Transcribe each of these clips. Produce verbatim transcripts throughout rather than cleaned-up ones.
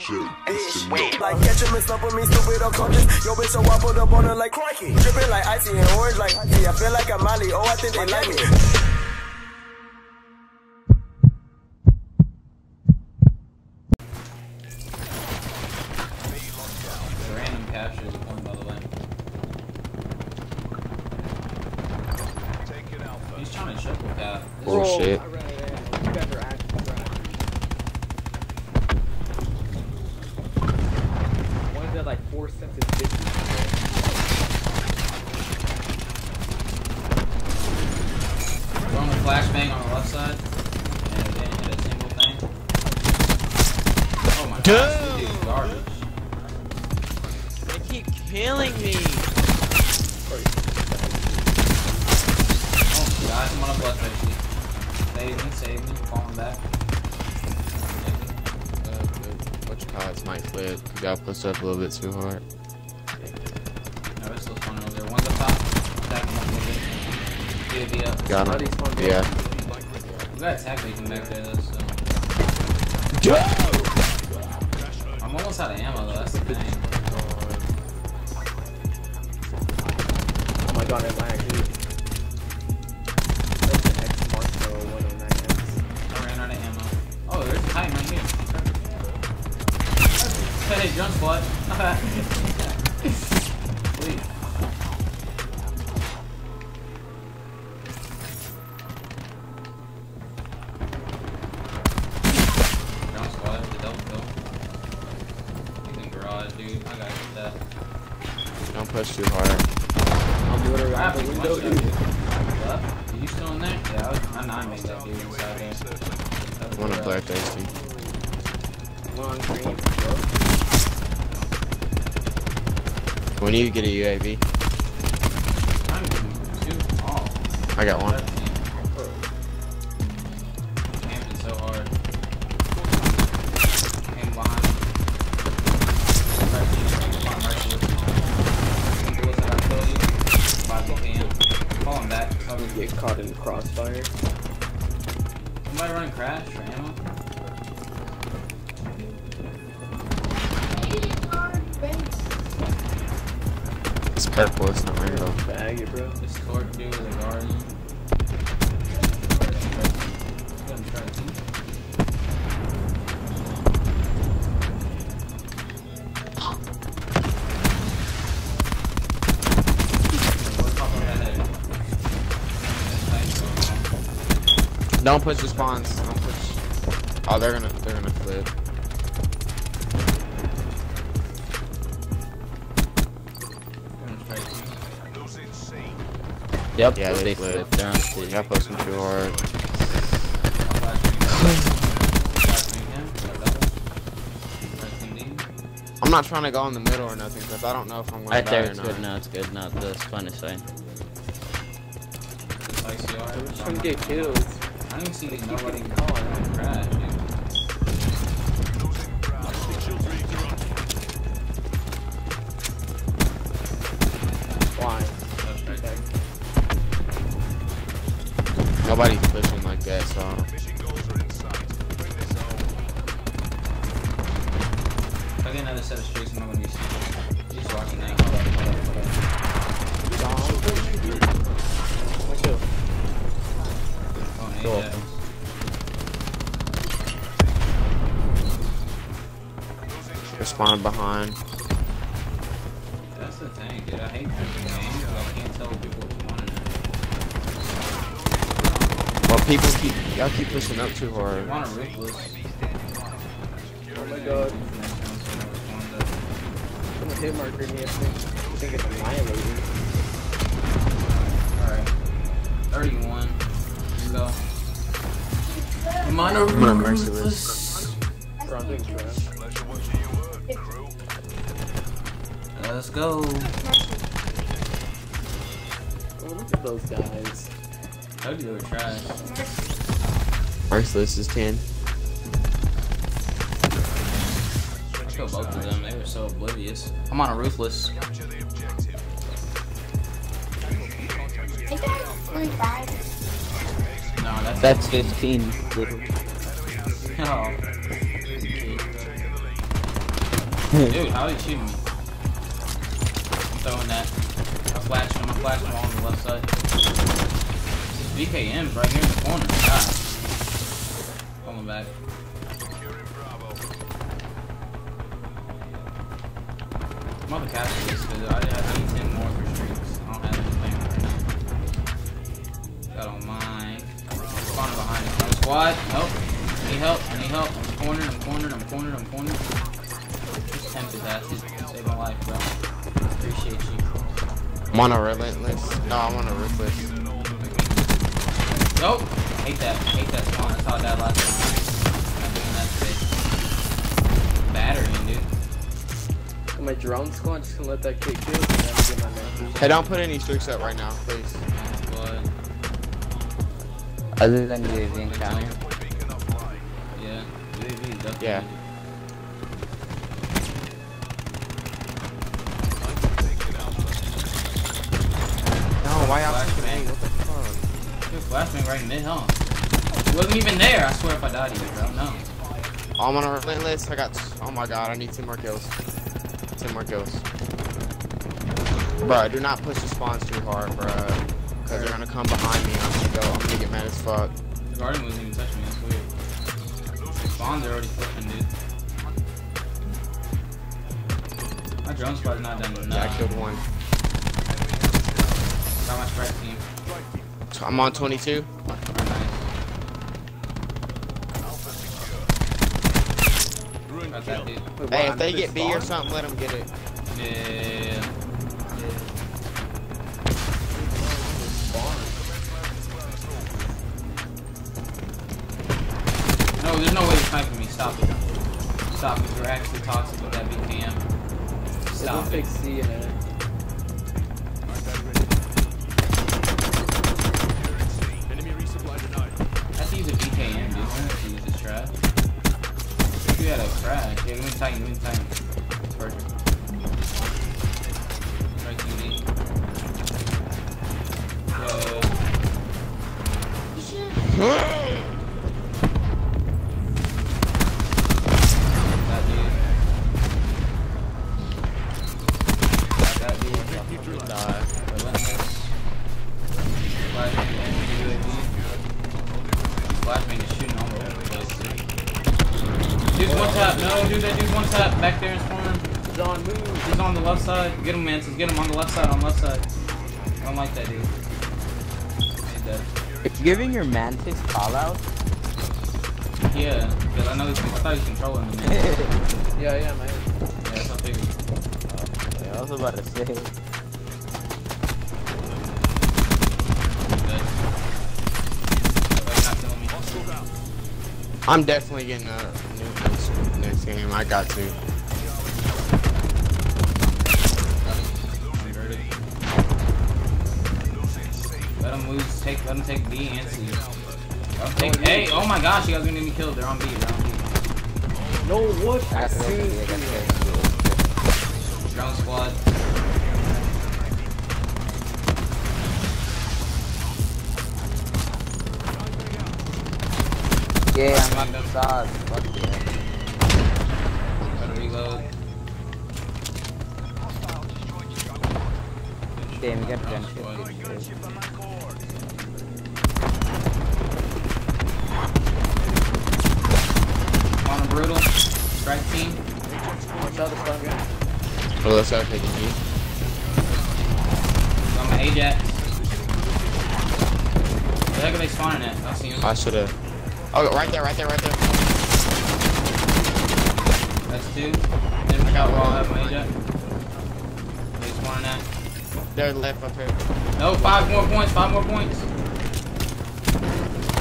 Bitch, like catch him and slump with me, stupid or conscious. Yo, bitch, so I put up on her like crikey. Dripping like icy and orange like icy. I feel like I'm Molly, oh, I think they like me. Random cash is one, by the way. Take it out, he's trying to triple cap. Oh, oh shit. Like four cents and fifty. Throwing a flashbang on the left side. And they didn't hit a single thing. Oh my god, this dude's garbage. They keep killing me. Oh my god, I'm on a bus actually. Save me, save me, falling back. It's my clip. You got pushed up a little bit too hard. No, it's still spawning over there. One's up top. Attacking one up. Got him. Yeah. You gotta attack me from back there, though, so. Go! I'm almost out of ammo, though. That's the thing. Oh my god, it lagged, dude. That's an X mark, though. one oh nine X. I ran out of ammo. Oh, there's a time right here. Hey, jump squad. Please. Jump squad, the double kill. He's in garage, dude. I gotta get that. Don't push too hard. I'll do it around the window, dude. Are you still in there? Yeah, I was, I not made that dude inside there. One of black guys, dude. One green. When do you get a U A V? I'm too tall. I got one. Camping so hard. Came blind. Falling back. I'm gonna get caught in the crossfire. Somebody run crash for ammo? It's purple, it's not real. Bag it, bro. This court dude with a garden. Don't push the spawns. Don't push. Oh, they're gonna, they're gonna flip. Yep, yeah, they flip. Down. You gotta push them too hard. I'm not trying to go in the middle or nothing, because I don't know if I'm gonna die or not. Right there, it's good now, it's good now. The spun is fine. I'm just gonna get killed. I don't see nobody call. I'm gonna crash, dude. Nobody's pushing like that, so I don't know. If I get another set of streaks, I'm not gonna be stupid. He's walking out. Hold up, hold up, hold up. Let's go. Oh, hey, yeah. They're spawning behind. That's the thing, dude. I hate pushing games, but I can't tell people what you want. People keep, y'all keep pushing up too hard. Oh my god. Some hit marker in here. I think it's annihilated. Alright. thirty-one. Let's go. Mono ruthless. Let's go. Oh, look at those guys. I told you they were trash. Merciless is ten. I killed both of them, they were so oblivious. I'm on a ruthless. I got no, that's, that's fifteen. Oh. Dude, how did you shoot me? I'm throwing that. I'm flashing him. I'm flashing him all on the left side. B K M's right here in the corner. God. Pulling back. I'm on the castle list because I have eighteen more for streaks. I don't have anything right now. Got on mine. Spawner behind us. I'm squad. Help. I need help. I need help. I'm cornered. I'm cornered. I'm cornered. I'm cornered. Just tempt his ass. He's gonna save my life, bro. I appreciate you. I'm on a relentless. No, I'm on a ruthless. Nope. Hate that. Hate that spawn. That's how I died last time. I'm doing that today. Battering, dude. My drone squad just gonna let that kid kill me. Hey, don't put any tricks up right now, please. What? Other than U A V and counter. Yeah, U A V is up. Yeah. No, why out? What the fuck? You're flashing right mid, huh? I wasn't even there. I swear if I died here, bro. No. I'm on a relentless. I got. Oh my god, I need two more kills. More kills. Bruh, do not push the spawns too hard, bruh. Because they're gonna come behind me and I'm gonna go. I'm gonna get mad as fuck. The garden wasn't even touching me, that's weird. The spawns are already flipping, dude. My drone spot is not done enough. Yeah, I killed one. Not my strike team. I'm on twenty-two. That, Wait, hey, if they get B or something, let them get it. Yeah. yeah. No, there's no way you're sniping me. Stop it. Stop it. You're actually toxic with that B K M. Stop it. C in it. That's use a B K M, dude. I have to use this trap. You had a crash. Yeah, give me time, give me time. It's perfect. Right, T V. Yo. That dude. That dude. I'm not gonna die. Relentless. Flashbang to end U A V. Flashbang is shooting all over the place, dude. Dude's one tap, no, dude, that dude's one tap. Back there in his corner. He's on, move. He's on the left side. Get him, man. Get him on the left side, on the left side. I don't like that, dude. That. It's giving your Mantis call out? Yeah, because I know this. I thought he was controlling me. yeah, yeah, man. Yeah, that's how big. Uh, yeah, I was about to say. Good. Not killing me. I'm definitely getting a new next game. I got to. Let him lose. Take. Let him take B and C. Let him take A. Oh my gosh, you guys are gonna get me killed. They're on B. They're on B. No what? I see. Drone squad. Yeah, I'm on the side. Fuck yeah. Gotta reload. Damn, we got a gunship. On a brutal. Strike team. Watch out, the front guy. Oh, that's how I take a beat. I'm an Ajax. Where the heck are they spawning at? I've seen him. I should've. Oh, right there, right there, right there. That's two. Then we got raw up, Ajax. They spawned that. They're left up here. No, five more points, five more points.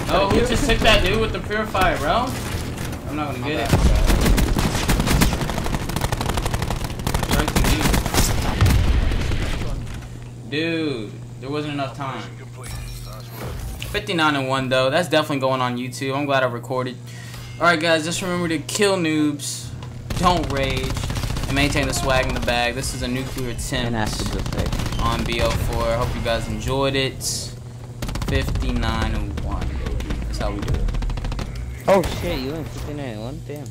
No, who just took that dude with the purifier, bro? I'm not gonna get it. Dude, there wasn't enough time. fifty-nine and one though. That's definitely going on YouTube. I'm glad I recorded. Alright guys, just remember to kill noobs, don't rage, and maintain the swag in the bag. This is a nuclear attempt on B O four. I hope you guys enjoyed it. fifty-nine and one, baby. That's how we do it. Oh shit, you went fifty-nine and one? Damn.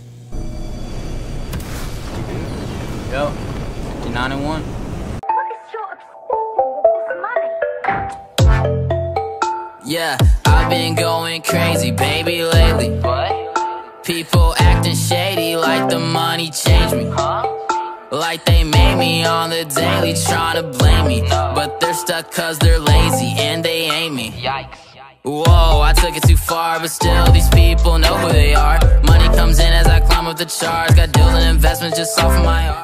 go. fifty-nine and one. Yeah, I've been going crazy, baby, lately. What? People acting shady like the money changed me. Huh? Like they made me on the daily, tryna blame me. But they're stuck cause they're lazy and they ain't me. Yikes. Whoa, I took it too far, but still these people know who they are. Money comes in as I climb up the charts, got deals and investments just off my heart.